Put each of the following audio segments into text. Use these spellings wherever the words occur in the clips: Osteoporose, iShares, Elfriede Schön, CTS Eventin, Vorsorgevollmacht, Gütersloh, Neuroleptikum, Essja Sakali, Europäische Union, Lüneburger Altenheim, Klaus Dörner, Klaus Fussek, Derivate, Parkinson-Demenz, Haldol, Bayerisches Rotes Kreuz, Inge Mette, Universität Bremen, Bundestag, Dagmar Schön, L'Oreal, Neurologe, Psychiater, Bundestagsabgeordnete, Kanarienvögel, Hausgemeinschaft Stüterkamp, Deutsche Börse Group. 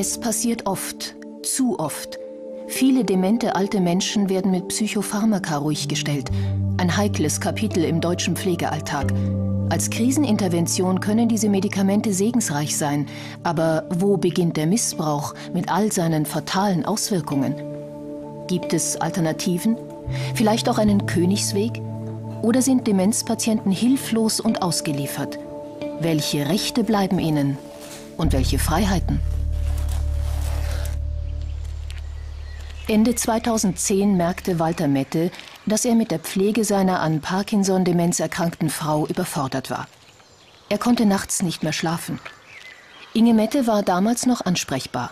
Es passiert oft, zu oft. Viele demente alte Menschen werden mit Psychopharmaka ruhiggestellt. Ein heikles Kapitel im deutschen Pflegealltag. Als Krisenintervention können diese Medikamente segensreich sein. Aber wo beginnt der Missbrauch mit all seinen fatalen Auswirkungen? Gibt es Alternativen? Vielleicht auch einen Königsweg? Oder sind Demenzpatienten hilflos und ausgeliefert? Welche Rechte bleiben ihnen? Und welche Freiheiten? Ende 2010 merkte Walter Mette, dass er mit der Pflege seiner an Parkinson-Demenz erkrankten Frau überfordert war. Er konnte nachts nicht mehr schlafen. Inge Mette war damals noch ansprechbar.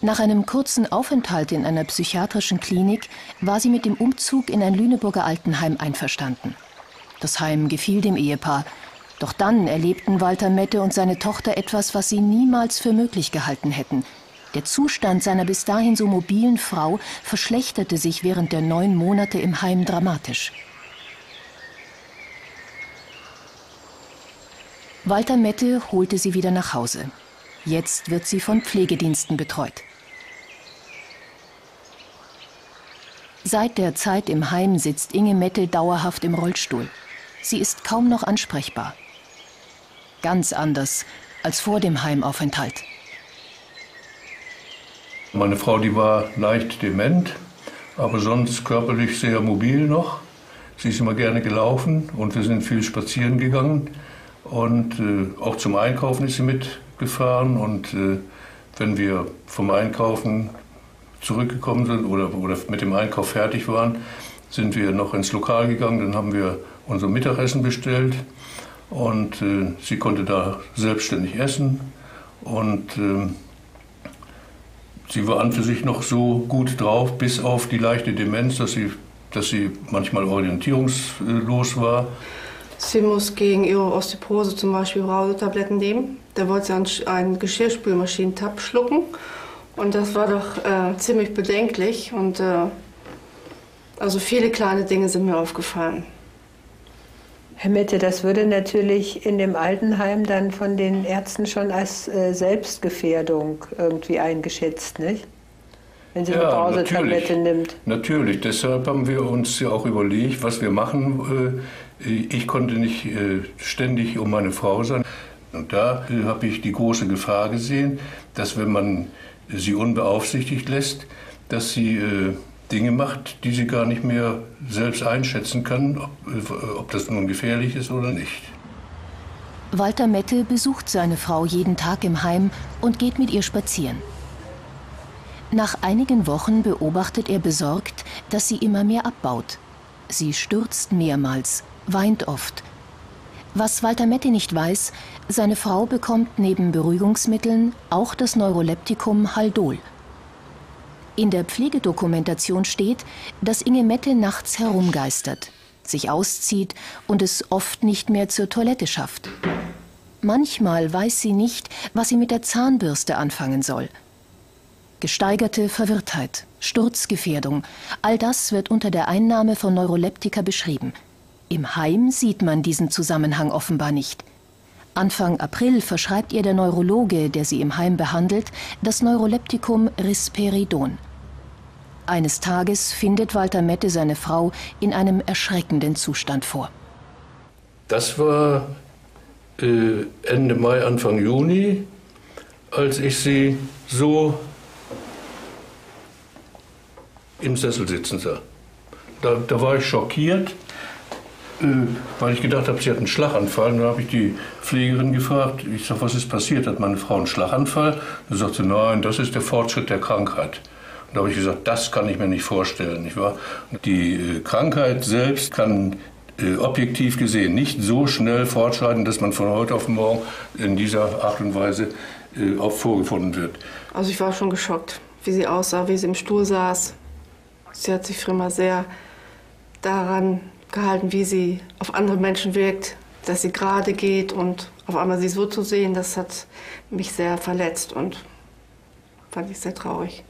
Nach einem kurzen Aufenthalt in einer psychiatrischen Klinik war sie mit dem Umzug in ein Lüneburger Altenheim einverstanden. Das Heim gefiel dem Ehepaar. Doch dann erlebten Walter Mette und seine Tochter etwas, was sie niemals für möglich gehalten hätten. Der Zustand seiner bis dahin so mobilen Frau verschlechterte sich während der 9 Monate im Heim dramatisch. Walter Mette holte sie wieder nach Hause. Jetzt wird sie von Pflegediensten betreut. Seit der Zeit im Heim sitzt Inge Mette dauerhaft im Rollstuhl. Sie ist kaum noch ansprechbar. Ganz anders als vor dem Heimaufenthalt. Meine Frau, die war leicht dement, aber sonst körperlich sehr mobil noch. Sie ist immer gerne gelaufen und wir sind viel spazieren gegangen. Und auch zum Einkaufen ist sie mitgefahren. Und wenn wir vom Einkaufen zurückgekommen sind oder mit dem Einkauf fertig waren, sind wir noch ins Lokal gegangen. Dann haben wir unser Mittagessen bestellt und sie konnte da selbstständig essen. Und sie war an für sich noch so gut drauf, bis auf die leichte Demenz, dass sie manchmal orientierungslos war. Sie muss gegen ihre Osteoporose zum Beispiel Brausetabletten nehmen. Da wollte sie einen Geschirrspülmaschinentab schlucken. Und das war doch ziemlich bedenklich. Und also viele kleine Dinge sind mir aufgefallen. Herr Mette, das würde natürlich in dem Altenheim dann von den Ärzten schon als Selbstgefährdung irgendwie eingeschätzt, nicht? Wenn sie eine Brausetablette nimmt. Natürlich, deshalb haben wir uns ja auch überlegt, was wir machen. Ich konnte nicht ständig um meine Frau sein. Und da habe ich die große Gefahr gesehen, dass wenn man sie unbeaufsichtigt lässt, dass sie Dinge macht, die sie gar nicht mehr selbst einschätzen kann, ob das nun gefährlich ist oder nicht. Walter Mette besucht seine Frau jeden Tag im Heim und geht mit ihr spazieren. Nach einigen Wochen beobachtet er besorgt, dass sie immer mehr abbaut. Sie stürzt mehrmals, weint oft. Was Walter Mette nicht weiß, seine Frau bekommt neben Beruhigungsmitteln auch das Neuroleptikum Haldol. In der Pflegedokumentation steht, dass Inge Mette nachts herumgeistert, sich auszieht und es oft nicht mehr zur Toilette schafft. Manchmal weiß sie nicht, was sie mit der Zahnbürste anfangen soll. Gesteigerte Verwirrtheit, Sturzgefährdung, all das wird unter der Einnahme von Neuroleptika beschrieben. Im Heim sieht man diesen Zusammenhang offenbar nicht. Anfang April verschreibt ihr der Neurologe, der sie im Heim behandelt, das Neuroleptikum Risperidon. Eines Tages findet Walter Mette seine Frau in einem erschreckenden Zustand vor. Das war Ende Mai, Anfang Juni, als ich sie so im Sessel sitzen sah. Da war ich schockiert, weil ich gedacht habe, sie hat einen Schlaganfall. Und dann habe ich die Pflegerin gefragt, ich sage, was ist passiert, hat meine Frau einen Schlaganfall? Dann sagt sie, nein, das ist der Fortschritt der Krankheit. Und da habe ich gesagt, das kann ich mir nicht vorstellen, nicht wahr? Die Krankheit selbst kann objektiv gesehen nicht so schnell fortschreiten, dass man von heute auf morgen in dieser Art und Weise auch vorgefunden wird. Also ich war schon geschockt, wie sie aussah, wie sie im Stuhl saß. Sie hat sich früher mal sehr daran gehalten, wie sie auf andere Menschen wirkt, dass sie gerade geht und auf einmal sie so zu sehen, das hat mich sehr verletzt und fand ich sehr traurig.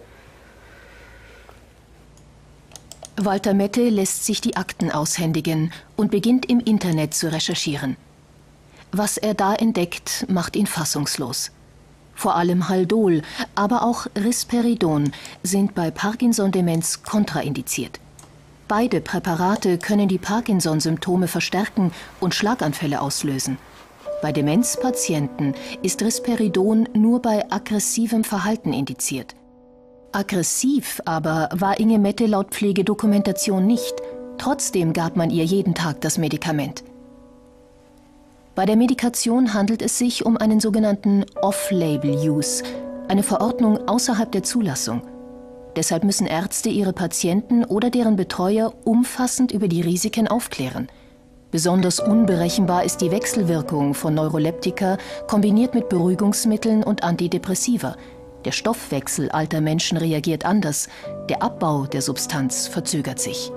Walter Mette lässt sich die Akten aushändigen und beginnt im Internet zu recherchieren. Was er da entdeckt, macht ihn fassungslos. Vor allem Haldol, aber auch Risperidon sind bei Parkinson-Demenz kontraindiziert. Beide Präparate können die Parkinson-Symptome verstärken und Schlaganfälle auslösen. Bei Demenzpatienten ist Risperidon nur bei aggressivem Verhalten indiziert. Aggressiv aber war Inge Mette laut Pflegedokumentation nicht. Trotzdem gab man ihr jeden Tag das Medikament. Bei der Medikation handelt es sich um einen sogenannten Off-Label-Use, eine Verordnung außerhalb der Zulassung. Deshalb müssen Ärzte ihre Patienten oder deren Betreuer umfassend über die Risiken aufklären. Besonders unberechenbar ist die Wechselwirkung von Neuroleptika kombiniert mit Beruhigungsmitteln und Antidepressiva. Der Stoffwechsel alter Menschen reagiert anders, der Abbau der Substanz verzögert sich.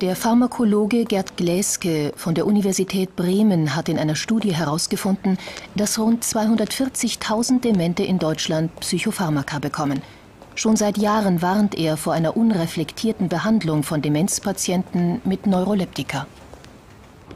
Der Pharmakologe Gerd Glaeske von der Universität Bremen hat in einer Studie herausgefunden, dass rund 240.000 Demente in Deutschland Psychopharmaka bekommen. Schon seit Jahren warnt er vor einer unreflektierten Behandlung von Demenzpatienten mit Neuroleptika.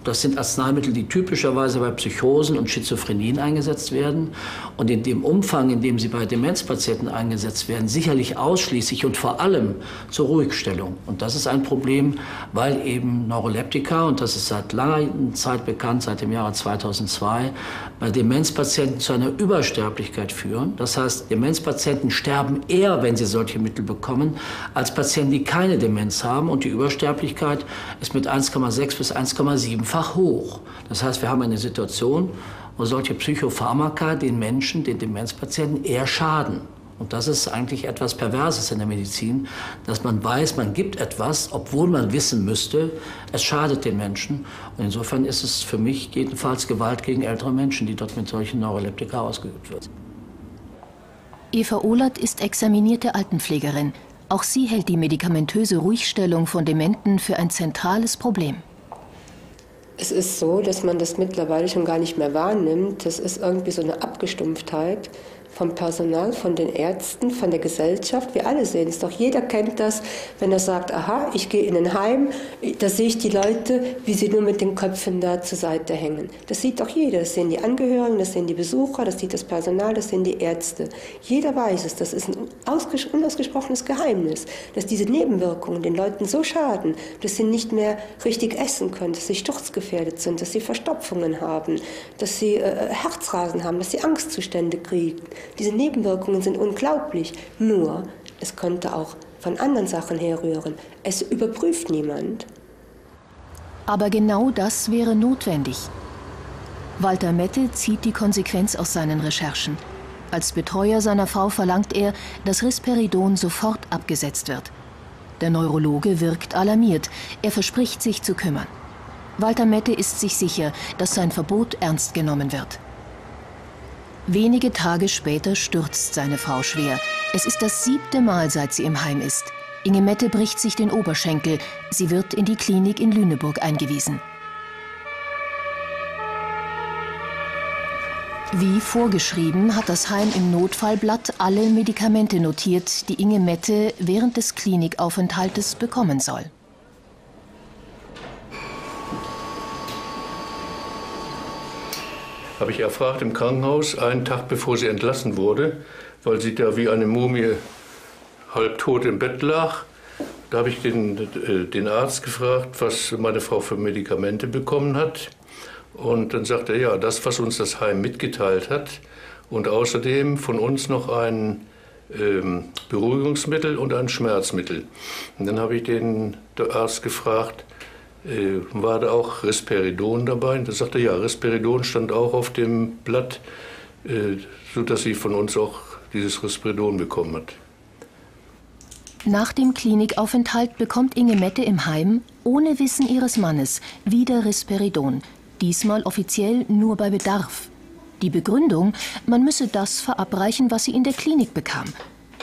Das sind Arzneimittel, die typischerweise bei Psychosen und Schizophrenien eingesetzt werden und in dem Umfang, in dem sie bei Demenzpatienten eingesetzt werden, sicherlich ausschließlich und vor allem zur Ruhigstellung. Und das ist ein Problem, weil eben Neuroleptika, und das ist seit langer Zeit bekannt, seit dem Jahre 2002, bei Demenzpatienten zu einer Übersterblichkeit führen. Das heißt, Demenzpatienten sterben eher, wenn sie solche Mittel bekommen, als Patienten, die keine Demenz haben. Und die Übersterblichkeit ist mit 1,6 bis 1,7 hoch. Das heißt, wir haben eine Situation, wo solche Psychopharmaka den Menschen, den Demenzpatienten eher schaden. Und das ist eigentlich etwas Perverses in der Medizin, dass man weiß, man gibt etwas, obwohl man wissen müsste, es schadet den Menschen. Und insofern ist es für mich jedenfalls Gewalt gegen ältere Menschen, die dort mit solchen Neuroleptika ausgeübt wird. Eva Ohlert ist examinierte Altenpflegerin. Auch sie hält die medikamentöse Ruhigstellung von Dementen für ein zentrales Problem. Es ist so, dass man das mittlerweile schon gar nicht mehr wahrnimmt. Das ist irgendwie so eine Abgestumpftheit vom Personal, von den Ärzten, von der Gesellschaft. Wir alle sehen es doch. Jeder kennt das, wenn er sagt, aha, ich gehe in ein Heim, da sehe ich die Leute, wie sie nur mit den Köpfen da zur Seite hängen. Das sieht doch jeder. Das sehen die Angehörigen, das sehen die Besucher, das sieht das Personal, das sehen die Ärzte. Jeder weiß es. Das ist ein unausgesprochenes Geheimnis, dass diese Nebenwirkungen den Leuten so schaden, dass sie nicht mehr richtig essen können, dass sie sturzgefährdet sind, dass sie Verstopfungen haben, dass sie Herzrasen haben, dass sie Angstzustände kriegen. Diese Nebenwirkungen sind unglaublich, nur es könnte auch von anderen Sachen herrühren. Es überprüft niemand. Aber genau das wäre notwendig. Walter Mette zieht die Konsequenz aus seinen Recherchen. Als Betreuer seiner Frau verlangt er, dass Risperidon sofort abgesetzt wird. Der Neurologe wirkt alarmiert. Er verspricht, sich zu kümmern. Walter Mette ist sich sicher, dass sein Verbot ernst genommen wird. Wenige Tage später stürzt seine Frau schwer. Es ist das 7. Mal, seit sie im Heim ist. Inge Mette bricht sich den Oberschenkel. Sie wird in die Klinik in Lüneburg eingewiesen. Wie vorgeschrieben hat das Heim im Notfallblatt alle Medikamente notiert, die Inge Mette während des Klinikaufenthaltes bekommen soll. Habe ich erfragt im Krankenhaus, einen Tag bevor sie entlassen wurde, weil sie da wie eine Mumie halbtot im Bett lag. Da habe ich den Arzt gefragt, was meine Frau für Medikamente bekommen hat. Und dann sagte er, ja, das, was uns das Heim mitgeteilt hat. Und außerdem von uns noch ein Beruhigungsmittel und ein Schmerzmittel. Und dann habe ich den Arzt gefragt, war da auch Risperidon dabei? Da sagte er, ja, Risperidon stand auch auf dem Blatt, sodass sie von uns auch dieses Risperidon bekommen hat. Nach dem Klinikaufenthalt bekommt Inge Mette im Heim, ohne Wissen ihres Mannes, wieder Risperidon. Diesmal offiziell nur bei Bedarf. Die Begründung, man müsse das verabreichen, was sie in der Klinik bekam.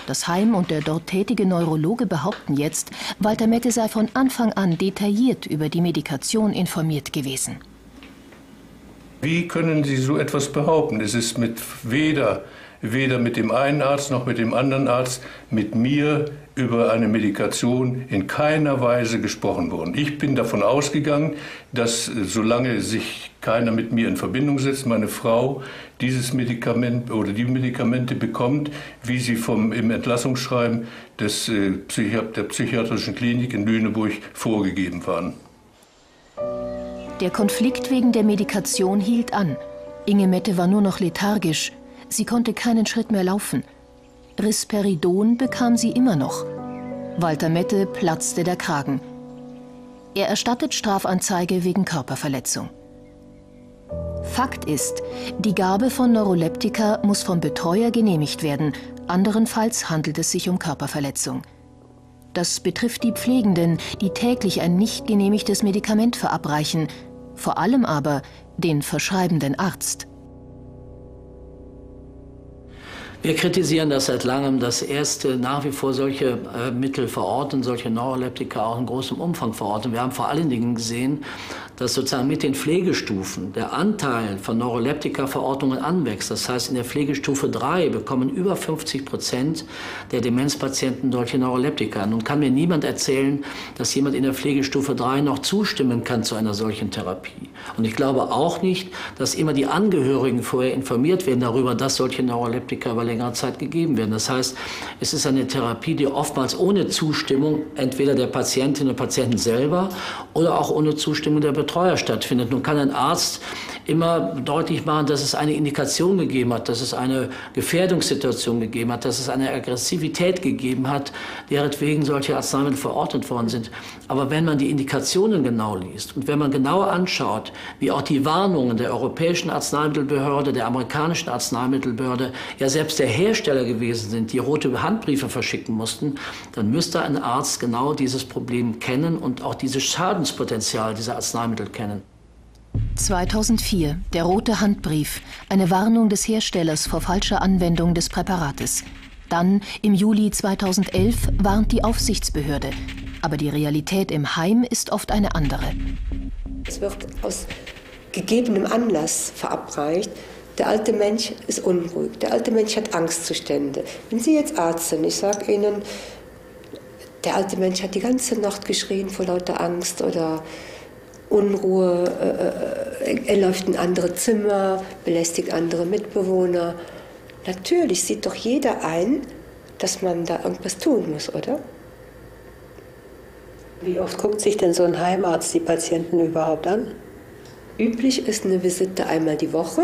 Das Heim und der dort tätige Neurologe behaupten jetzt, Walter Mette sei von Anfang an detailliert über die Medikation informiert gewesen. Wie können Sie so etwas behaupten? Es ist mit weder weder mit dem einen Arzt noch mit dem anderen Arzt, mit mir über eine Medikation in keiner Weise gesprochen worden. Ich bin davon ausgegangen, dass solange sich keiner mit mir in Verbindung setzt, meine Frau dieses Medikament oder die Medikamente bekommt, wie sie im Entlassungsschreiben der Psychiatrischen Klinik in Lüneburg vorgegeben waren. Der Konflikt wegen der Medikation hielt an. Inge Mette war nur noch lethargisch. Sie konnte keinen Schritt mehr laufen. Risperidon bekam sie immer noch. Walter Mette platzte der Kragen. Er erstattet Strafanzeige wegen Körperverletzung. Fakt ist, die Gabe von Neuroleptika muss vom Betreuer genehmigt werden. Anderenfalls handelt es sich um Körperverletzung. Das betrifft die Pflegenden, die täglich ein nicht genehmigtes Medikament verabreichen. Vor allem aber den verschreibenden Arzt. Wir kritisieren das seit langem, dass Ärzte nach wie vor solche Mittel verorten, solche Neuroleptika auch in großem Umfang verorten. Wir haben vor allen Dingen gesehen, dass sozusagen mit den Pflegestufen der Anteil von Neuroleptika-Verordnungen anwächst. Das heißt, in der Pflegestufe 3 bekommen über 50% der Demenzpatienten solche Neuroleptika. Nun kann mir niemand erzählen, dass jemand in der Pflegestufe 3 noch zustimmen kann zu einer solchen Therapie. Und ich glaube auch nicht, dass immer die Angehörigen vorher informiert werden darüber, dass solche Neuroleptika längere Zeit gegeben werden. Das heißt, es ist eine Therapie, die oftmals ohne Zustimmung entweder der Patientin und Patienten selber oder auch ohne Zustimmung der Betreuer stattfindet. Nun kann ein Arzt immer deutlich machen, dass es eine Indikation gegeben hat, dass es eine Gefährdungssituation gegeben hat, dass es eine Aggressivität gegeben hat, deretwegen solche Arzneimittel verordnet worden sind. Aber wenn man die Indikationen genau liest und wenn man genauer anschaut, wie auch die Warnungen der Europäischen Arzneimittelbehörde, der amerikanischen Arzneimittelbehörde, ja selbst der Hersteller gewesen sind, die rote Handbriefe verschicken mussten, dann müsste ein Arzt genau dieses Problem kennen und auch dieses Schadenspotenzial dieser Arzneimittel kennen. 2004, der rote Handbrief, eine Warnung des Herstellers vor falscher Anwendung des Präparates. Dann, im Juli 2011, warnt die Aufsichtsbehörde. Aber die Realität im Heim ist oft eine andere. Es wird aus gegebenem Anlass verabreicht. Der alte Mensch ist unruhig, der alte Mensch hat Angstzustände. Wenn Sie jetzt Arzt sind, ich sage Ihnen, der alte Mensch hat die ganze Nacht geschrien vor lauter Angst oder Unruhe, er läuft in andere Zimmer, belästigt andere Mitbewohner. Natürlich sieht doch jeder ein, dass man da irgendwas tun muss, oder? Wie oft guckt sich denn so ein Heimarzt die Patienten überhaupt an? Üblich ist eine Visite einmal die Woche.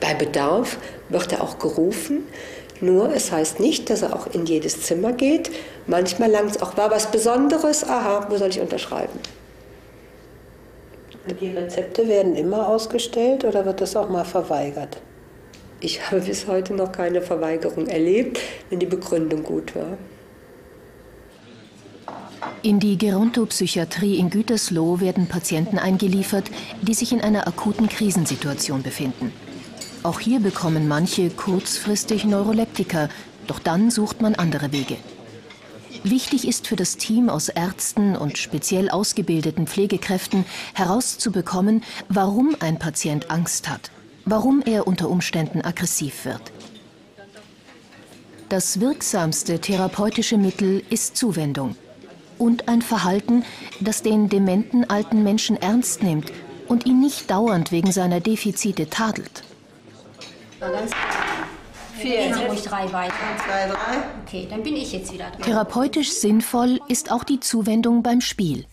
Bei Bedarf wird er auch gerufen, nur es heißt nicht, dass er auch in jedes Zimmer geht. Manchmal langt es auch, war was Besonderes, aha, wo soll ich unterschreiben? Die Rezepte werden immer ausgestellt oder wird das auch mal verweigert? Ich habe bis heute noch keine Verweigerung erlebt, wenn die Begründung gut war. In die Geronto-Psychiatrie in Gütersloh werden Patienten eingeliefert, die sich in einer akuten Krisensituation befinden. Auch hier bekommen manche kurzfristig Neuroleptika, doch dann sucht man andere Wege. Wichtig ist für das Team aus Ärzten und speziell ausgebildeten Pflegekräften herauszubekommen, warum ein Patient Angst hat, warum er unter Umständen aggressiv wird. Das wirksamste therapeutische Mittel ist Zuwendung und ein Verhalten, das den dementen alten Menschen ernst nimmt und ihn nicht dauernd wegen seiner Defizite tadelt. Therapeutisch sinnvoll ist auch die Zuwendung beim Spiel.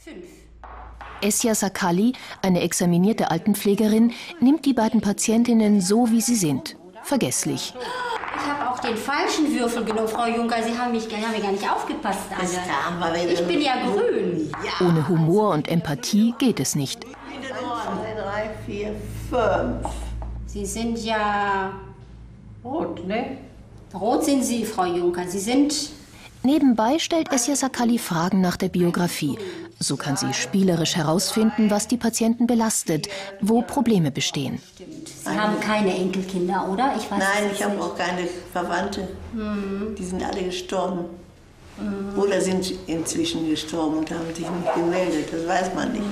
Essja Sakali, eine examinierte Altenpflegerin, nimmt die beiden Patientinnen so, wie sie sind. Vergesslich. Ich habe auch den falschen Würfel genommen, Frau Juncker. Sie haben mich gar nicht aufgepasst. Ich bin ja grün. Ohne Humor und Empathie geht es nicht. 3, 4, 5. Sie sind ja rot, ne? Rot sind Sie, Frau Juncker. Sie sind... Nebenbei stellt Essja Sakali Fragen nach der Biografie. So kann sie spielerisch herausfinden, was die Patienten belastet, wo Probleme bestehen. Sie haben keine Enkelkinder, oder? Ich weiß Nein, ich habe auch keine Verwandte. Die sind alle gestorben. Oder sind inzwischen gestorben und haben sich nicht gemeldet. Das weiß man nicht.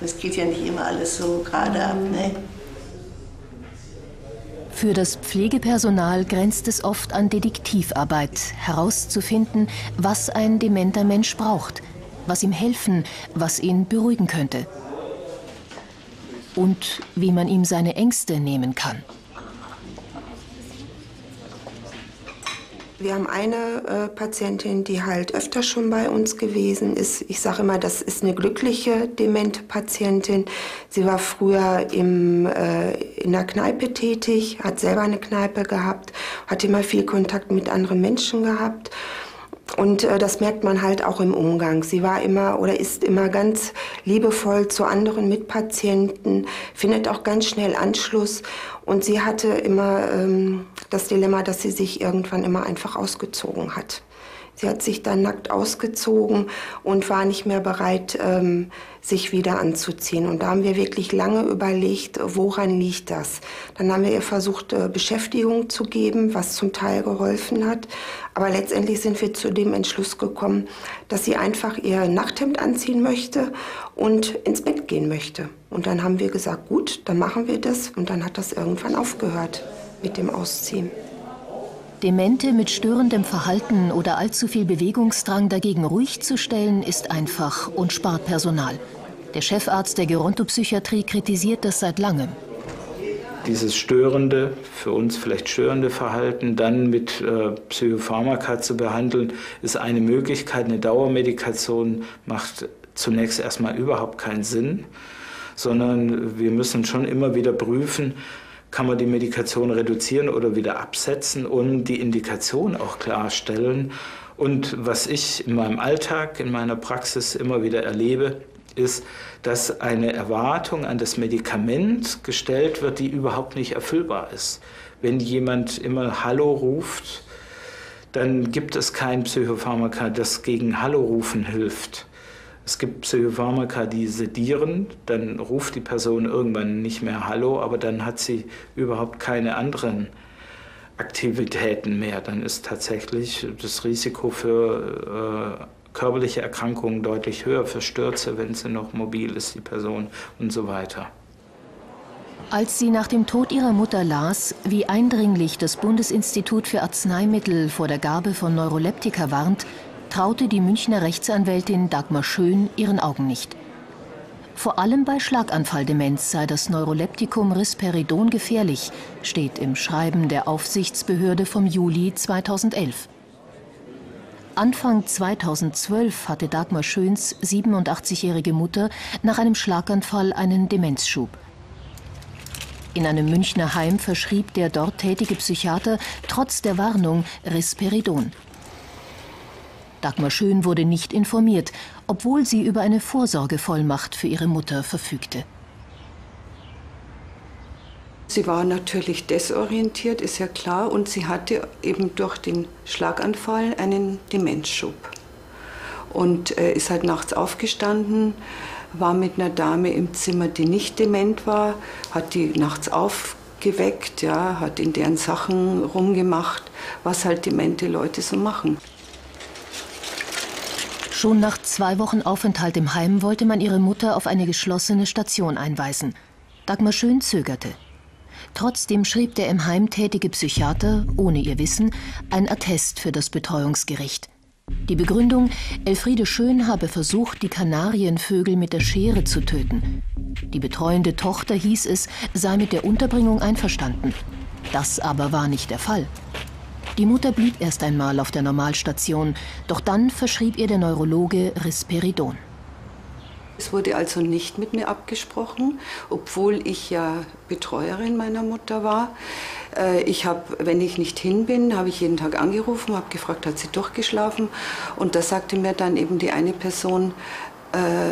Das geht ja nicht immer alles so gerade ab, ne? Für das Pflegepersonal grenzt es oft an Detektivarbeit, herauszufinden, was ein dementer Mensch braucht, was ihm helfen, was ihn beruhigen könnte. Und wie man ihm seine Ängste nehmen kann. Wir haben eine Patientin, die halt öfter schon bei uns gewesen ist. Ich sage immer, das ist eine glückliche demente Patientin. Sie war früher in der Kneipe tätig, hat selber eine Kneipe gehabt, hat immer viel Kontakt mit anderen Menschen gehabt. Und das merkt man halt auch im Umgang. Sie war immer oder ist immer ganz liebevoll zu anderen Mitpatienten, findet auch ganz schnell Anschluss. Und sie hatte immer das Dilemma, dass sie sich irgendwann immer einfach ausgezogen hat. Sie hat sich dann nackt ausgezogen und war nicht mehr bereit, sich wieder anzuziehen. Und da haben wir wirklich lange überlegt, woran liegt das? Dann haben wir ihr versucht, Beschäftigung zu geben, was zum Teil geholfen hat. Aber letztendlich sind wir zu dem Entschluss gekommen, dass sie einfach ihr Nachthemd anziehen möchte und ins Bett gehen möchte. Und dann haben wir gesagt, gut, dann machen wir das. Und dann hat das irgendwann aufgehört mit dem Ausziehen. Demente mit störendem Verhalten oder allzu viel Bewegungsdrang dagegen ruhig zu stellen, ist einfach und spart Personal. Der Chefarzt der Geronto-Psychiatrie kritisiert das seit langem. Dieses störende, für uns vielleicht störende Verhalten dann mit Psychopharmaka zu behandeln, ist eine Möglichkeit. Eine Dauermedikation macht zunächst erstmal überhaupt keinen Sinn, sondern wir müssen schon immer wieder prüfen, kann man die Medikation reduzieren oder wieder absetzen und die Indikation auch klarstellen. Und was ich in meinem Alltag, in meiner Praxis immer wieder erlebe, ist, dass eine Erwartung an das Medikament gestellt wird, die überhaupt nicht erfüllbar ist. Wenn jemand immer Hallo ruft, dann gibt es kein Psychopharmaka, das gegen Hallo-Rufen hilft. Es gibt Psychopharmaka, die sedieren, dann ruft die Person irgendwann nicht mehr Hallo, aber dann hat sie überhaupt keine anderen Aktivitäten mehr. Dann ist tatsächlich das Risiko für körperliche Erkrankungen deutlich höher, für Stürze, wenn sie noch mobil ist, die Person und so weiter. Als sie nach dem Tod ihrer Mutter las, wie eindringlich das Bundesinstitut für Arzneimittel vor der Gabe von Neuroleptika warnt, traute die Münchner Rechtsanwältin Dagmar Schön ihren Augen nicht. Vor allem bei Schlaganfalldemenz sei das Neuroleptikum Risperidon gefährlich, steht im Schreiben der Aufsichtsbehörde vom Juli 2011. Anfang 2012 hatte Dagmar Schöns 87-jährige Mutter nach einem Schlaganfall einen Demenzschub. In einem Münchner Heim verschrieb der dort tätige Psychiater trotz der Warnung Risperidon. Dagmar Schön wurde nicht informiert, obwohl sie über eine Vorsorgevollmacht für ihre Mutter verfügte. Sie war natürlich desorientiert, ist ja klar, und sie hatte eben durch den Schlaganfall einen Demenzschub. Und ist halt nachts aufgestanden, war mit einer Dame im Zimmer, die nicht dement war, hat die nachts aufgeweckt, ja, hat in deren Sachen rumgemacht, was halt demente Leute so machen. Schon nach 2 Wochen Aufenthalt im Heim wollte man ihre Mutter auf eine geschlossene Station einweisen. Dagmar Schön zögerte. Trotzdem schrieb der im Heim tätige Psychiater, ohne ihr Wissen, ein Attest für das Betreuungsgericht. Die Begründung, Elfriede Schön habe versucht, die Kanarienvögel mit der Schere zu töten. Die betreuende Tochter, hieß es, sei mit der Unterbringung einverstanden. Das aber war nicht der Fall. Die Mutter blieb erst einmal auf der Normalstation, doch dann verschrieb ihr der Neurologe Risperidon. Es wurde also nicht mit mir abgesprochen, obwohl ich ja Betreuerin meiner Mutter war. Ich habe, wenn ich nicht hin bin, habe ich jeden Tag angerufen, habe gefragt, hat sie durchgeschlafen? Und da sagte mir dann eben die eine Person,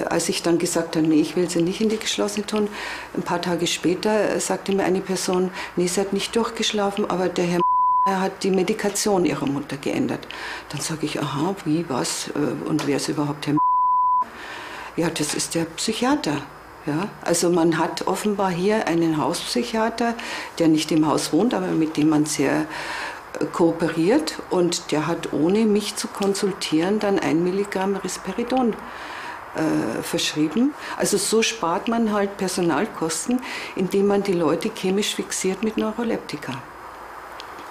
als ich dann gesagt habe, nee, ich will sie nicht in die geschlossene tun, ein paar Tage später sagte mir eine Person, nee, sie hat nicht durchgeschlafen, aber der Herr Er hat die Medikation ihrer Mutter geändert. Dann sage ich, aha, wie, was und wer ist überhaupt Herr? Ja, das ist der Psychiater. Ja, also man hat offenbar hier einen Hauspsychiater, der nicht im Haus wohnt, aber mit dem man sehr kooperiert. Und der hat, ohne mich zu konsultieren, dann 1 Milligramm Risperidon verschrieben. Also so spart man halt Personalkosten, indem man die Leute chemisch fixiert mit Neuroleptika.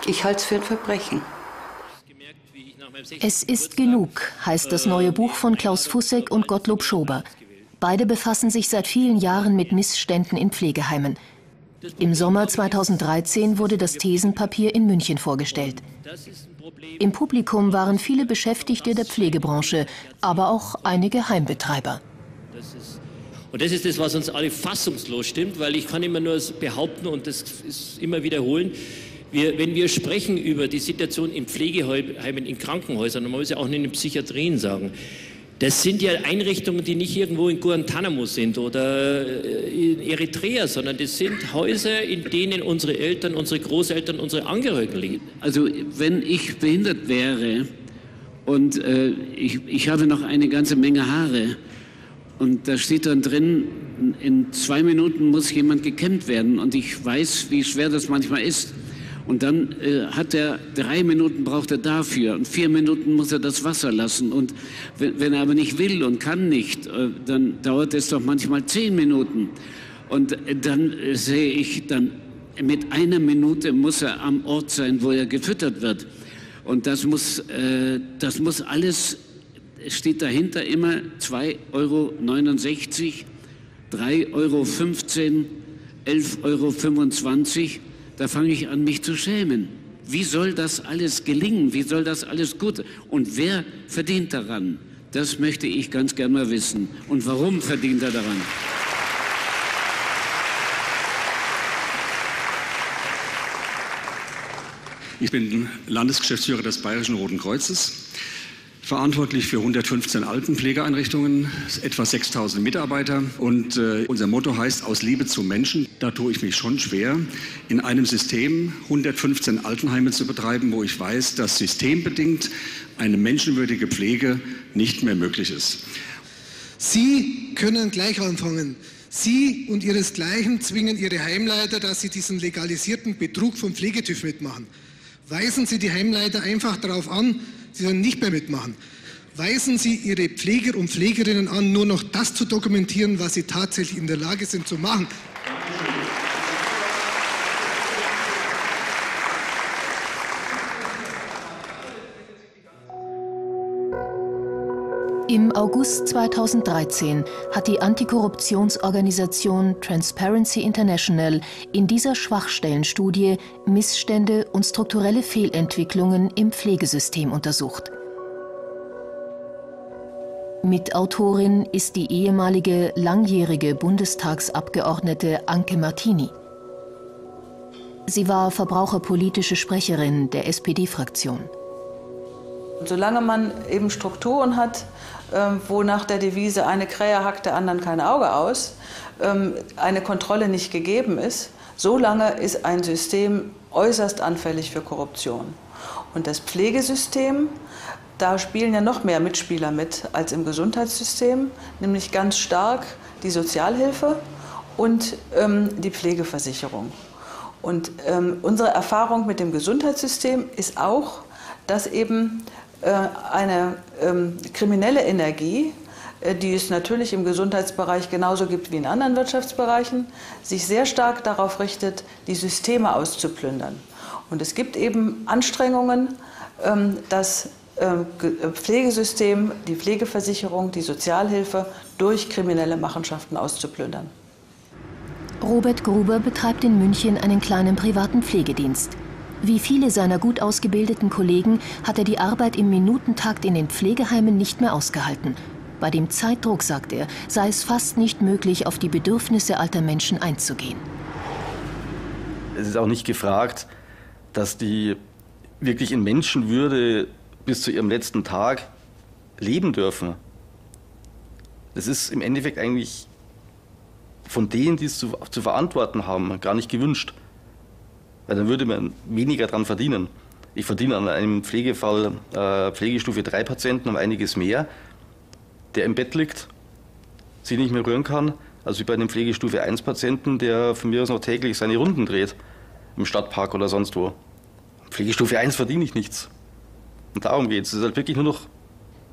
Ich halte es für ein Verbrechen. Es ist genug, heißt das neue Buch von Klaus Fussek und Gottlob Schober. Beide befassen sich seit vielen Jahren mit Missständen in Pflegeheimen. Im Sommer 2013 wurde das Thesenpapier in München vorgestellt. Im Publikum waren viele Beschäftigte der Pflegebranche, aber auch einige Heimbetreiber. Und das ist das, was uns alle fassungslos stimmt, weil ich kann immer nur behaupten und das ist immer wiederholen, wenn wir sprechen über die Situation in Pflegeheimen, in Krankenhäusern, und man muss ja auch in den Psychiatrien sagen, das sind ja Einrichtungen, die nicht irgendwo in Guantanamo sind oder in Eritrea, sondern das sind Häuser, in denen unsere Eltern, unsere Großeltern, unsere Angehörigen liegen. Also wenn ich behindert wäre und ich habe noch eine ganze Menge Haare und da steht dann drin, in 2 Minuten muss jemand gekämmt werden und ich weiß, wie schwer das manchmal ist. Und dann hat er 3 Minuten braucht er dafür und 4 Minuten muss er das Wasser lassen. Und wenn er aber nicht will und kann nicht, dann dauert es doch manchmal 10 Minuten. Und dann sehe ich, dann mit 1 Minute muss er am Ort sein, wo er gefüttert wird. Und das muss alles, steht dahinter immer 2,69 €, 3,15 €, 11,25 €. Da fange ich an, mich zu schämen. Wie soll das alles gelingen? Wie soll das alles gut? Und wer verdient daran? Das möchte ich ganz gerne mal wissen. Und warum verdient er daran? Ich bin Landesgeschäftsführer des Bayerischen Roten Kreuzes, verantwortlich für 115 Altenpflegeeinrichtungen, etwa 6.000 Mitarbeiter. Und unser Motto heißt, aus Liebe zum Menschen. Da tue ich mich schon schwer, in einem System 115 Altenheime zu betreiben, wo ich weiß, dass systembedingt eine menschenwürdige Pflege nicht mehr möglich ist. Sie können gleich anfangen. Sie und Ihresgleichen zwingen Ihre Heimleiter, dass sie diesen legalisierten Betrug vom Pflegetüv mitmachen. Weisen Sie die Heimleiter einfach darauf an, Sie sollen nicht mehr mitmachen. Weisen Sie Ihre Pfleger und Pflegerinnen an, nur noch das zu dokumentieren, was sie tatsächlich in der Lage sind zu machen. Im August 2013 hat die Antikorruptionsorganisation Transparency International in dieser Schwachstellenstudie Missstände und strukturelle Fehlentwicklungen im Pflegesystem untersucht. Mitautorin ist die ehemalige langjährige Bundestagsabgeordnete Anke Martini. Sie war verbraucherpolitische Sprecherin der SPD-Fraktion. Solange man eben Strukturen hat, wo nach der Devise eine Krähe hackt der anderen kein Auge aus, eine Kontrolle nicht gegeben ist, solange ist ein System äußerst anfällig für Korruption. Und das Pflegesystem, da spielen ja noch mehr Mitspieler mit als im Gesundheitssystem, nämlich ganz stark die Sozialhilfe und die Pflegeversicherung. Und unsere Erfahrung mit dem Gesundheitssystem ist auch, dass eben eine kriminelle Energie, die es natürlich im Gesundheitsbereich genauso gibt wie in anderen Wirtschaftsbereichen, sich sehr stark darauf richtet, die Systeme auszuplündern. Und es gibt eben Anstrengungen, das Pflegesystem, die Pflegeversicherung, die Sozialhilfe durch kriminelle Machenschaften auszuplündern. Robert Gruber betreibt in München einen kleinen privaten Pflegedienst. Wie viele seiner gut ausgebildeten Kollegen hat er die Arbeit im Minutentakt in den Pflegeheimen nicht mehr ausgehalten. Bei dem Zeitdruck, sagt er, sei es fast nicht möglich, auf die Bedürfnisse alter Menschen einzugehen. Es ist auch nicht gefragt, dass die wirklich in Menschenwürde bis zu ihrem letzten Tag leben dürfen. Das ist im Endeffekt eigentlich von denen, die es zu verantworten haben, gar nicht gewünscht. Weil dann würde man weniger dran verdienen. Ich verdiene an einem Pflegefall Pflegestufe 3 Patienten um einiges mehr, der im Bett liegt, sich nicht mehr rühren kann, als wie bei einem Pflegestufe 1 Patienten, der von mir aus noch täglich seine Runden dreht, im Stadtpark oder sonst wo. Pflegestufe 1 verdiene ich nichts. Und darum geht es. Es ist halt wirklich nur noch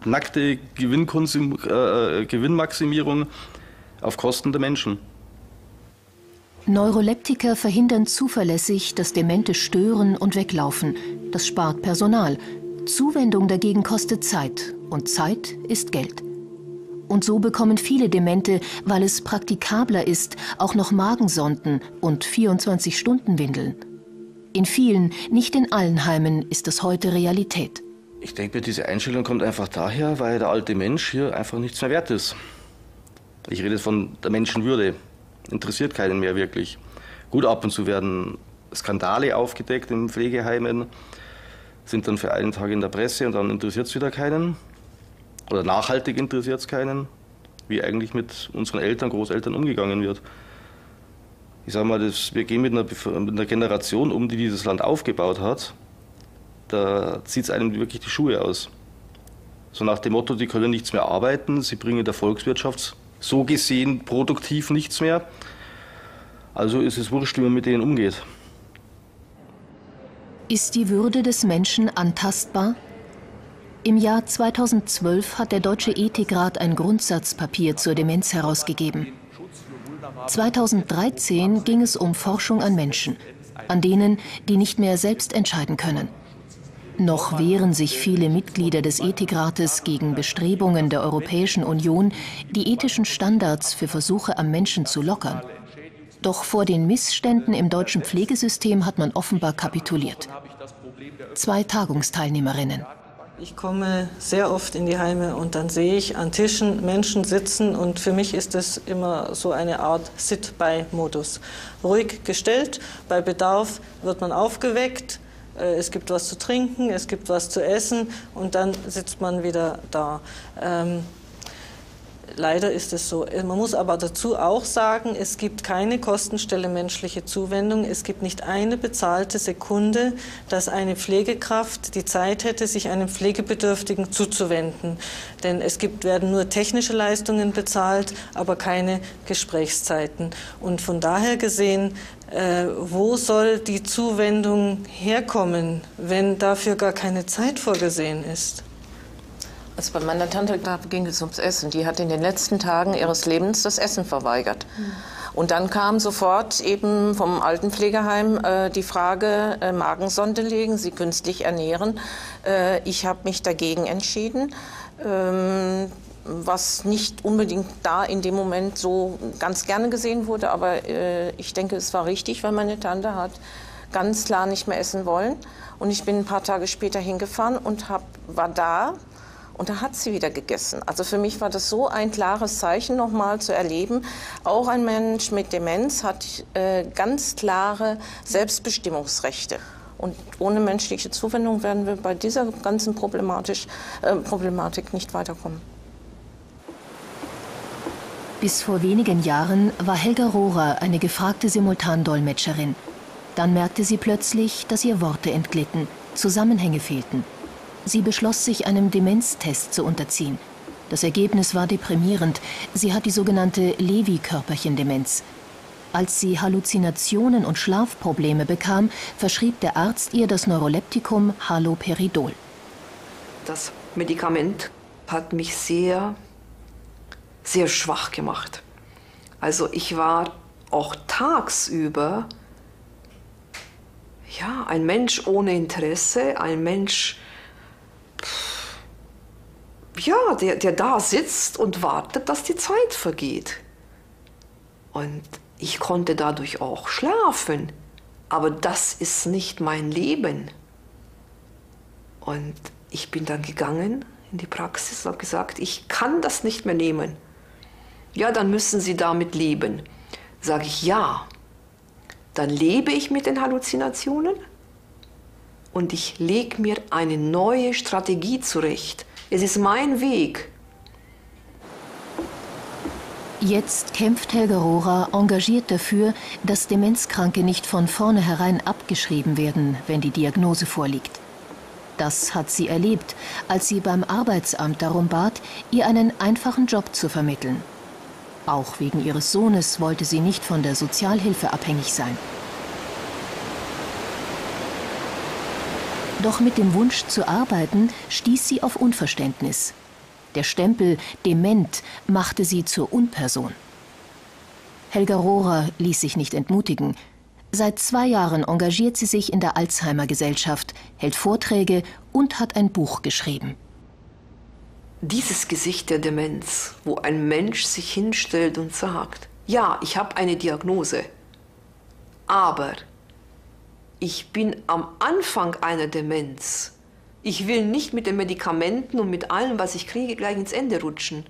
nackte Gewinnmaximierung auf Kosten der Menschen. Neuroleptika verhindern zuverlässig, dass Demente stören und weglaufen. Das spart Personal. Zuwendung dagegen kostet Zeit. Und Zeit ist Geld. Und so bekommen viele Demente, weil es praktikabler ist, auch noch Magensonden und 24-Stunden-Windeln. In vielen, nicht in allen Heimen ist das heute Realität. Ich denke mir, diese Einstellung kommt einfach daher, weil der alte Mensch hier einfach nichts mehr wert ist. Ich rede von der Menschenwürde. Interessiert keinen mehr wirklich. Gut, ab und zu werden Skandale aufgedeckt in Pflegeheimen, sind dann für einen Tag in der Presse und dann interessiert es wieder keinen. Oder nachhaltig interessiert es keinen, wie eigentlich mit unseren Eltern, Großeltern umgegangen wird. Ich sage mal, wir gehen mit einer Generation um, die dieses Land aufgebaut hat. Da zieht es einem wirklich die Schuhe aus. So nach dem Motto, die können nichts mehr arbeiten, sie bringen der Volkswirtschaft so gesehen produktiv nichts mehr. Also ist es wurscht, wie man mit denen umgeht. Ist die Würde des Menschen antastbar? Im Jahr 2012 hat der Deutsche Ethikrat ein Grundsatzpapier zur Demenz herausgegeben. 2013 ging es um Forschung an Menschen, an denen, die nicht mehr selbst entscheiden können. Noch wehren sich viele Mitglieder des Ethikrates gegen Bestrebungen der Europäischen Union, die ethischen Standards für Versuche am Menschen zu lockern. Doch vor den Missständen im deutschen Pflegesystem hat man offenbar kapituliert. 2 Tagungsteilnehmerinnen. Ich komme sehr oft in die Heime und dann sehe ich an Tischen Menschen sitzen und für mich ist es immer so eine Art Sit-by-Modus. Ruhig gestellt, bei Bedarf wird man aufgeweckt. Es gibt was zu trinken, es gibt was zu essen und dann sitzt man wieder da. Leider ist es so. Man muss aber dazu auch sagen, es gibt keine Kostenstelle menschliche Zuwendung. Es gibt nicht eine bezahlte Sekunde, dass eine Pflegekraft die Zeit hätte, sich einem Pflegebedürftigen zuzuwenden. Denn es werden nur technische Leistungen bezahlt, aber keine Gesprächszeiten. Und von daher gesehen, wo soll die Zuwendung herkommen, wenn dafür gar keine Zeit vorgesehen ist? Also bei meiner Tante ging es ums Essen. Die hat in den letzten Tagen ihres Lebens das Essen verweigert. Und dann kam sofort eben vom Altenpflegeheim die Frage, Magensonde legen, sie künstlich ernähren. Ich habe mich dagegen entschieden. Was nicht unbedingt da in dem Moment so ganz gerne gesehen wurde, aber ich denke, es war richtig, weil meine Tante hat ganz klar nicht mehr essen wollen. Und ich bin ein paar Tage später hingefahren und war da und da hat sie wieder gegessen. Also für mich war das so ein klares Zeichen, nochmal zu erleben. Auch ein Mensch mit Demenz hat ganz klare Selbstbestimmungsrechte. Und ohne menschliche Zuwendung werden wir bei dieser ganzen Problematik nicht weiterkommen. Bis vor wenigen Jahren war Helga Rohra eine gefragte Simultandolmetscherin. Dann merkte sie plötzlich, dass ihr Worte entglitten, Zusammenhänge fehlten. Sie beschloss, sich einem Demenztest zu unterziehen. Das Ergebnis war deprimierend. Sie hat die sogenannte Lewy-Körperchen-Demenz. Als sie Halluzinationen und Schlafprobleme bekam, verschrieb der Arzt ihr das Neuroleptikum Haloperidol. Das Medikament hat mich sehr schwach gemacht. Also ich war auch tagsüber ja, ein Mensch ohne Interesse, ein Mensch, ja, der da sitzt und wartet, dass die Zeit vergeht. Und ich konnte dadurch auch schlafen, aber das ist nicht mein Leben. Und ich bin dann gegangen in die Praxis und habe gesagt, ich kann das nicht mehr nehmen. Ja, dann müssen Sie damit leben. Sage ich, ja, dann lebe ich mit den Halluzinationen und ich lege mir eine neue Strategie zurecht. Es ist mein Weg. Jetzt kämpft Helga Rohra engagiert dafür, dass Demenzkranke nicht von vornherein abgeschrieben werden, wenn die Diagnose vorliegt. Das hat sie erlebt, als sie beim Arbeitsamt darum bat, ihr einen einfachen Job zu vermitteln. Auch wegen ihres Sohnes wollte sie nicht von der Sozialhilfe abhängig sein. Doch mit dem Wunsch zu arbeiten stieß sie auf Unverständnis. Der Stempel dement machte sie zur Unperson. Helga Rohra ließ sich nicht entmutigen. Seit 2 Jahren engagiert sie sich in der Alzheimer-Gesellschaft, hält Vorträge und hat ein Buch geschrieben. Dieses Gesicht der Demenz, wo ein Mensch sich hinstellt und sagt, ja, ich habe eine Diagnose, aber ich bin am Anfang einer Demenz. Ich will nicht mit den Medikamenten und mit allem, was ich kriege, gleich ins Ende rutschen.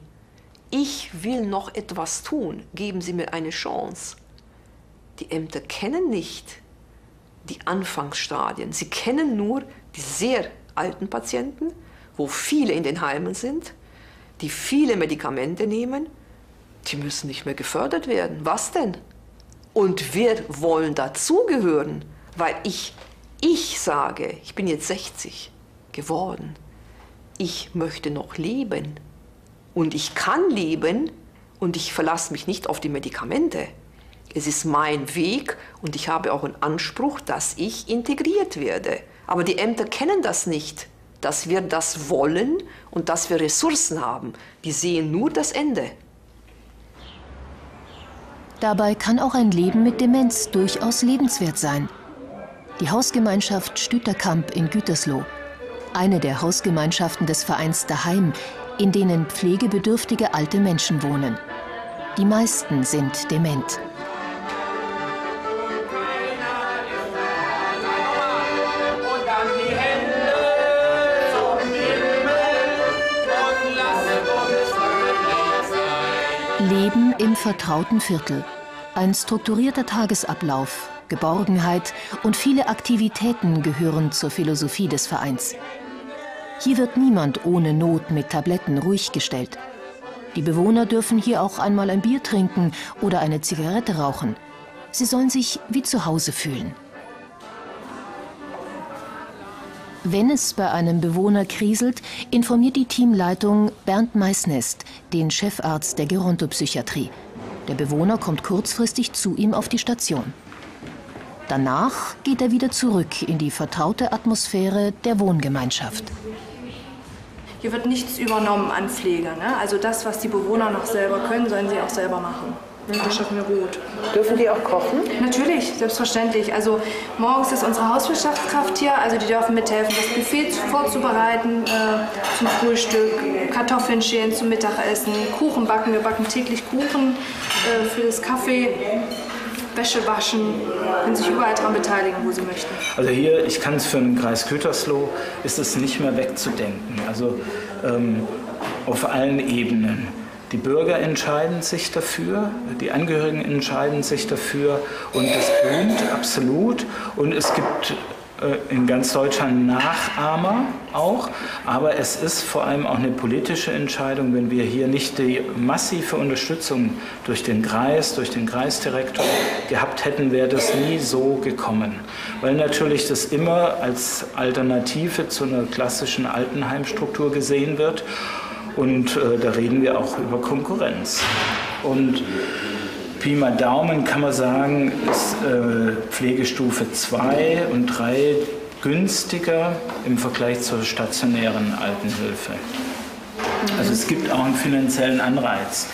Ich will noch etwas tun. Geben Sie mir eine Chance. Die Ämter kennen nicht die Anfangsstadien. Sie kennen nur die sehr alten Patienten, wo viele in den Heimen sind, die viele Medikamente nehmen. Die müssen nicht mehr gefördert werden. Was denn? Und wir wollen dazugehören, weil ich sage, ich bin jetzt 60 geworden. Ich möchte noch leben. Und ich kann leben und ich verlasse mich nicht auf die Medikamente. Es ist mein Weg und ich habe auch einen Anspruch, dass ich integriert werde. Aber die Ämter kennen das nicht, dass wir das wollen und dass wir Ressourcen haben. Die sehen nur das Ende. Dabei kann auch ein Leben mit Demenz durchaus lebenswert sein. Die Hausgemeinschaft Stüterkamp in Gütersloh, eine der Hausgemeinschaften des Vereins Daheim, in denen pflegebedürftige alte Menschen wohnen. Die meisten sind dement. Leben im vertrauten Viertel. Ein strukturierter Tagesablauf, Geborgenheit und viele Aktivitäten gehören zur Philosophie des Vereins. Hier wird niemand ohne Not mit Tabletten ruhig gestellt. Die Bewohner dürfen hier auch einmal ein Bier trinken oder eine Zigarette rauchen. Sie sollen sich wie zu Hause fühlen. Wenn es bei einem Bewohner kriselt, informiert die Teamleitung Gerd Meißnest, den Chefarzt der Geronto-Psychiatrie. Der Bewohner kommt kurzfristig zu ihm auf die Station. Danach geht er wieder zurück in die vertraute Atmosphäre der Wohngemeinschaft. Hier wird nichts übernommen an Pflege, ne? Also das, was die Bewohner noch selber können, sollen sie auch selber machen. Das schaffen wir gut. Dürfen die auch kochen? Natürlich, selbstverständlich. Also morgens ist unsere Hauswirtschaftskraft hier, also die dürfen mithelfen, das Buffet vorzubereiten, zum Frühstück, Kartoffeln schälen zum Mittagessen, Kuchen backen. Wir backen täglich Kuchen für das Kaffee, Wäsche waschen, können sich überall daran beteiligen, wo sie möchten. Also hier, ich kann es für den Kreis Gütersloh, ist es nicht mehr wegzudenken. Also auf allen Ebenen. Die Bürger entscheiden sich dafür, die Angehörigen entscheiden sich dafür und das boomt absolut. Und es gibt in ganz Deutschland Nachahmer auch, aber es ist vor allem auch eine politische Entscheidung, wenn wir hier nicht die massive Unterstützung durch den Kreisdirektor gehabt hätten, wäre das nie so gekommen. Weil natürlich das immer als Alternative zu einer klassischen Altenheimstruktur gesehen wird. Und da reden wir auch über Konkurrenz. Und Pi mal Daumen kann man sagen, ist Pflegestufe 2 und 3 günstiger im Vergleich zur stationären Altenhilfe. Also es gibt auch einen finanziellen Anreiz,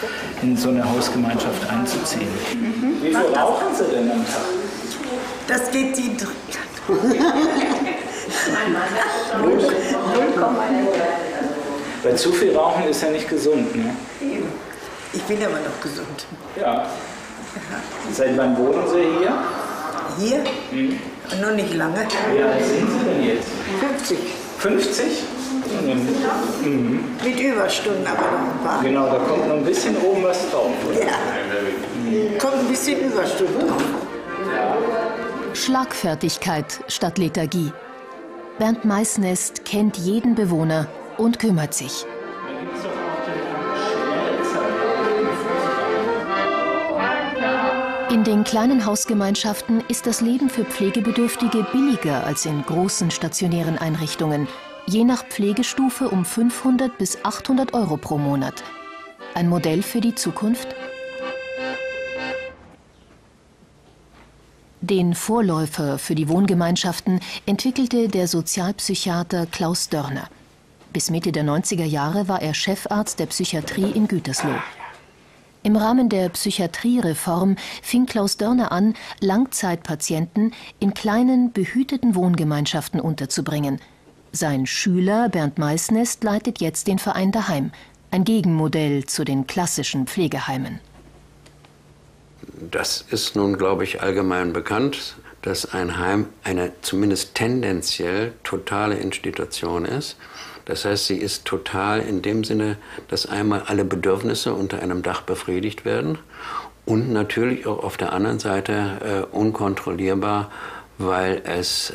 in so eine Hausgemeinschaft einzuziehen. Wie viel rauchen Sie denn am Tag? Das geht die dritte. 0,1. Weil zu viel Rauchen ist ja nicht gesund, ne? Ich bin aber noch gesund. Ja. Seit wann wohnen Sie hier? Hier? Hm. Und noch nicht lange. Wie alt sind Sie denn jetzt? 50. 50? Mhm. Mhm. Mit Überstunden aber noch ein paar. Genau, da kommt noch ein bisschen oben was drauf. Oder? Ja. Mhm. Kommt ein bisschen Überstunden drauf. Ja. Schlagfertigkeit statt Lethargie. Gerd Meißnest kennt jeden Bewohner und kümmert sich. In den kleinen Hausgemeinschaften ist das Leben für Pflegebedürftige billiger als in großen stationären Einrichtungen, je nach Pflegestufe um 500 bis 800 Euro pro Monat. Ein Modell für die Zukunft? Den Vorläufer für die Wohngemeinschaften entwickelte der Sozialpsychiater Klaus Dörner. Bis Mitte der 90er Jahre war er Chefarzt der Psychiatrie in Gütersloh. Im Rahmen der Psychiatriereform fing Klaus Dörner an, Langzeitpatienten in kleinen, behüteten Wohngemeinschaften unterzubringen. Sein Schüler Gerd Meißnest leitet jetzt den Verein Daheim, ein Gegenmodell zu den klassischen Pflegeheimen. Das ist nun, glaube ich, allgemein bekannt, dass ein Heim eine zumindest tendenziell totale Institution ist. Das heißt, sie ist total in dem Sinne, dass einmal alle Bedürfnisse unter einem Dach befriedigt werden und natürlich auch auf der anderen Seite unkontrollierbar, weil es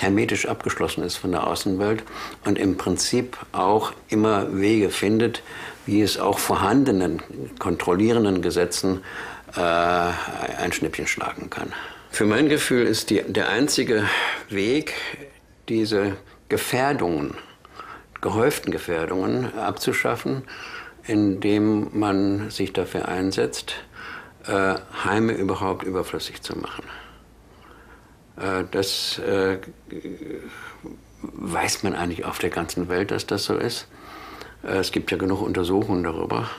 hermetisch abgeschlossen ist von der Außenwelt und im Prinzip auch immer Wege findet, wie es auch vorhandenen kontrollierenden Gesetzen ein Schnippchen schlagen kann. Für mein Gefühl ist der einzige Weg, diese Gefährdungen, gehäuften Gefährdungen abzuschaffen, indem man sich dafür einsetzt, Heime überhaupt überflüssig zu machen. Das weiß man eigentlich auf der ganzen Welt, dass das so ist. Es gibt ja genug Untersuchungen darüber,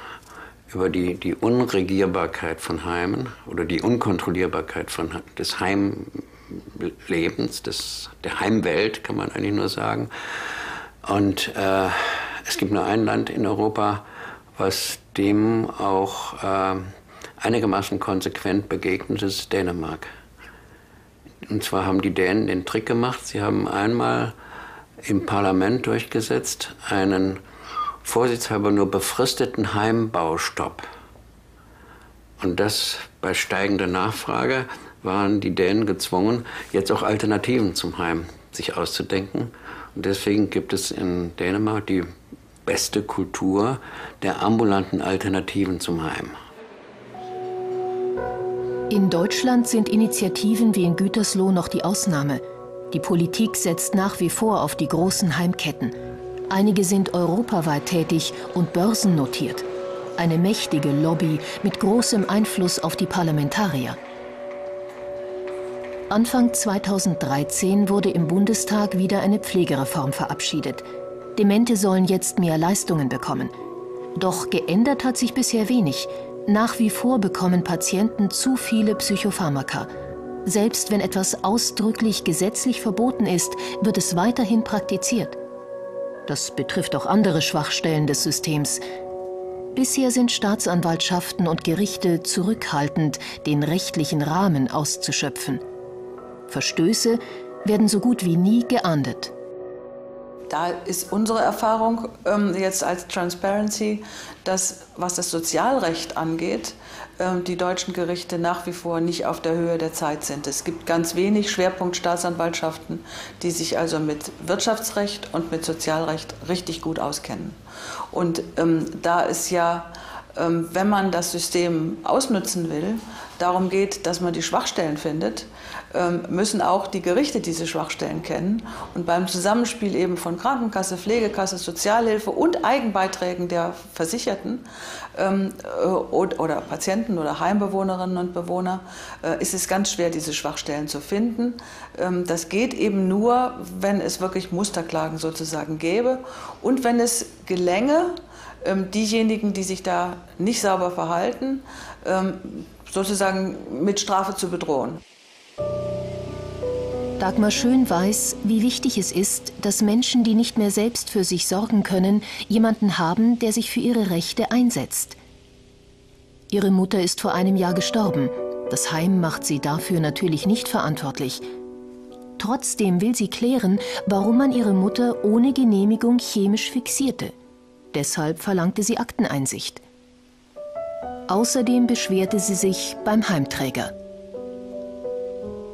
über die Unregierbarkeit von Heimen oder die Unkontrollierbarkeit des Heimlebens, der Heimwelt, kann man eigentlich nur sagen. Und es gibt nur ein Land in Europa, was dem auch einigermaßen konsequent begegnet, das ist Dänemark. Und zwar haben die Dänen den Trick gemacht, sie haben einmal im Parlament durchgesetzt, einen vorsichtshalber nur befristeten Heimbaustopp. Und das bei steigender Nachfrage waren die Dänen gezwungen, jetzt auch Alternativen zum Heim sich auszudenken. Und deswegen gibt es in Dänemark die beste Kultur der ambulanten Alternativen zum Heim. In Deutschland sind Initiativen wie in Gütersloh noch die Ausnahme. Die Politik setzt nach wie vor auf die großen Heimketten. Einige sind europaweit tätig und börsennotiert. Eine mächtige Lobby mit großem Einfluss auf die Parlamentarier. Anfang 2013 wurde im Bundestag wieder eine Pflegereform verabschiedet. Demente sollen jetzt mehr Leistungen bekommen. Doch geändert hat sich bisher wenig. Nach wie vor bekommen Patienten zu viele Psychopharmaka. Selbst wenn etwas ausdrücklich gesetzlich verboten ist, wird es weiterhin praktiziert. Das betrifft auch andere Schwachstellen des Systems. Bisher sind Staatsanwaltschaften und Gerichte zurückhaltend, den rechtlichen Rahmen auszuschöpfen. Verstöße werden so gut wie nie geahndet. Da ist unsere Erfahrung jetzt als Transparency, dass, was das Sozialrecht angeht, die deutschen Gerichte nach wie vor nicht auf der Höhe der Zeit sind. Es gibt ganz wenig Schwerpunktstaatsanwaltschaften, die sich also mit Wirtschaftsrecht und mit Sozialrecht richtig gut auskennen. Und da ist ja, wenn man das System ausnutzen will, darum geht, dass man die Schwachstellen findet, müssen auch die Gerichte diese Schwachstellen kennen. Und beim Zusammenspiel eben von Krankenkasse, Pflegekasse, Sozialhilfe und Eigenbeiträgen der Versicherten oder Patienten oder Heimbewohnerinnen und Bewohner ist es ganz schwer, diese Schwachstellen zu finden. Das geht eben nur, wenn es wirklich Musterklagen sozusagen gäbe und wenn es gelänge, diejenigen, die sich da nicht sauber verhalten, sozusagen mit Strafe zu bedrohen. Dagmar Schön weiß, wie wichtig es ist, dass Menschen, die nicht mehr selbst für sich sorgen können, jemanden haben, der sich für ihre Rechte einsetzt. Ihre Mutter ist vor einem Jahr gestorben. Das Heim macht sie dafür natürlich nicht verantwortlich. Trotzdem will sie klären, warum man ihre Mutter ohne Genehmigung chemisch fixierte. Deshalb verlangte sie Akteneinsicht. Außerdem beschwerte sie sich beim Heimträger.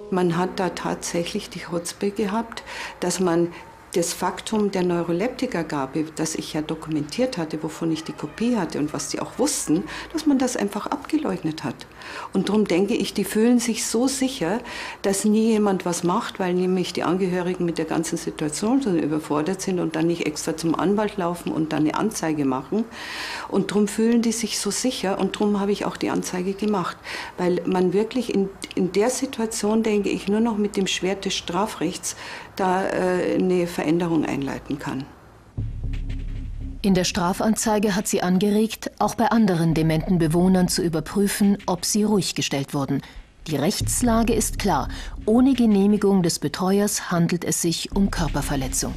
Man hat da tatsächlich die Chutzpe gehabt, dass man das Faktum der Neuroleptikergabe, das ich ja dokumentiert hatte, wovon ich die Kopie hatte und was die auch wussten, dass man das einfach abgeleugnet hat. Und darum denke ich, die fühlen sich so sicher, dass nie jemand was macht, weil nämlich die Angehörigen mit der ganzen Situation so überfordert sind und dann nicht extra zum Anwalt laufen und dann eine Anzeige machen. Und darum fühlen die sich so sicher und darum habe ich auch die Anzeige gemacht, weil man wirklich in in der Situation, denke ich, nur noch mit dem Schwert des Strafrechts da eine Veränderung einleiten kann. In der Strafanzeige hat sie angeregt, auch bei anderen dementen Bewohnern zu überprüfen, ob sie ruhig gestellt wurden. Die Rechtslage ist klar. Ohne Genehmigung des Betreuers handelt es sich um Körperverletzung.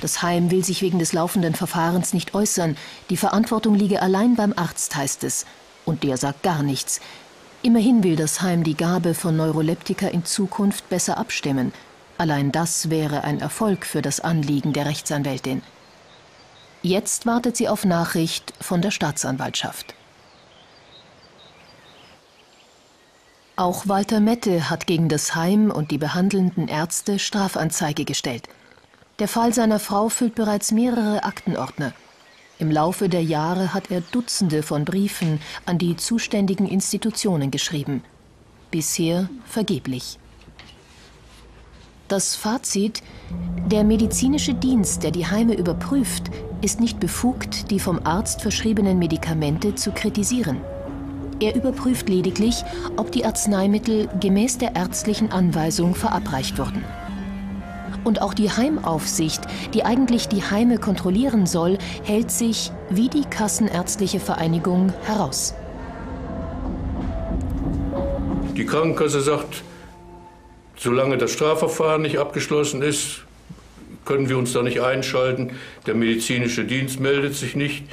Das Heim will sich wegen des laufenden Verfahrens nicht äußern. Die Verantwortung liege allein beim Arzt, heißt es. Und der sagt gar nichts. Immerhin will das Heim die Gabe von Neuroleptika in Zukunft besser abstimmen. Allein das wäre ein Erfolg für das Anliegen der Rechtsanwältin. Jetzt wartet sie auf Nachricht von der Staatsanwaltschaft. Auch Walter Mette hat gegen das Heim und die behandelnden Ärzte Strafanzeige gestellt. Der Fall seiner Frau füllt bereits mehrere Aktenordner. Im Laufe der Jahre hat er Dutzende von Briefen an die zuständigen Institutionen geschrieben. Bisher vergeblich. Das Fazit: Der medizinische Dienst, der die Heime überprüft, ist nicht befugt, die vom Arzt verschriebenen Medikamente zu kritisieren. Er überprüft lediglich, ob die Arzneimittel gemäß der ärztlichen Anweisung verabreicht wurden. Und auch die Heimaufsicht, die eigentlich die Heime kontrollieren soll, hält sich, wie die Kassenärztliche Vereinigung, heraus. Die Krankenkasse sagt, solange das Strafverfahren nicht abgeschlossen ist, können wir uns da nicht einschalten. Der medizinische Dienst meldet sich nicht.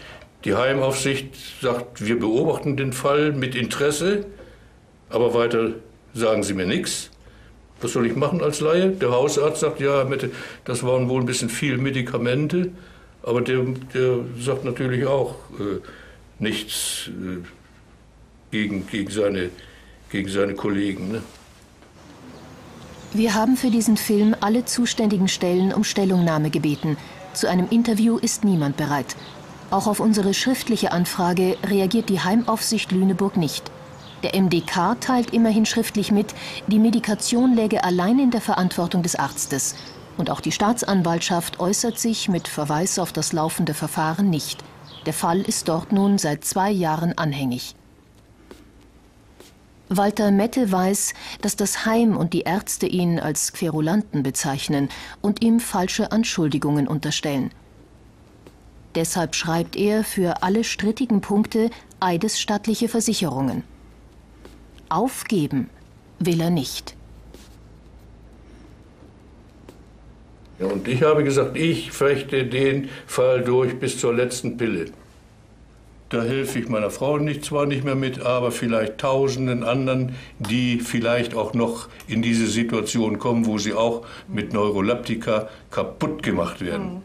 Die Heimaufsicht sagt, wir beobachten den Fall mit Interesse, aber weiter sagen Sie mir nichts. Was soll ich machen als Laie? Der Hausarzt sagt, ja, das waren wohl ein bisschen viel Medikamente, aber der sagt natürlich auch nichts gegen seine Kollegen. Ne? Wir haben für diesen Film alle zuständigen Stellen um Stellungnahme gebeten. Zu einem Interview ist niemand bereit. Auch auf unsere schriftliche Anfrage reagiert die Heimaufsicht Lüneburg nicht. Der MDK teilt immerhin schriftlich mit, die Medikation läge allein in der Verantwortung des Arztes. Und auch die Staatsanwaltschaft äußert sich mit Verweis auf das laufende Verfahren nicht. Der Fall ist dort nun seit 2 Jahren anhängig. Walter Mette weiß, dass das Heim und die Ärzte ihn als Querulanten bezeichnen und ihm falsche Anschuldigungen unterstellen. Deshalb schreibt er für alle strittigen Punkte eidesstattliche Versicherungen. Aufgeben will er nicht. Ja, und ich habe gesagt, ich fechte den Fall durch bis zur letzten Pille. Da helfe ich meiner Frau zwar nicht mehr mit, aber vielleicht tausenden anderen, die vielleicht auch noch in diese Situation kommen, wo sie auch mit Neuroleptika kaputt gemacht werden.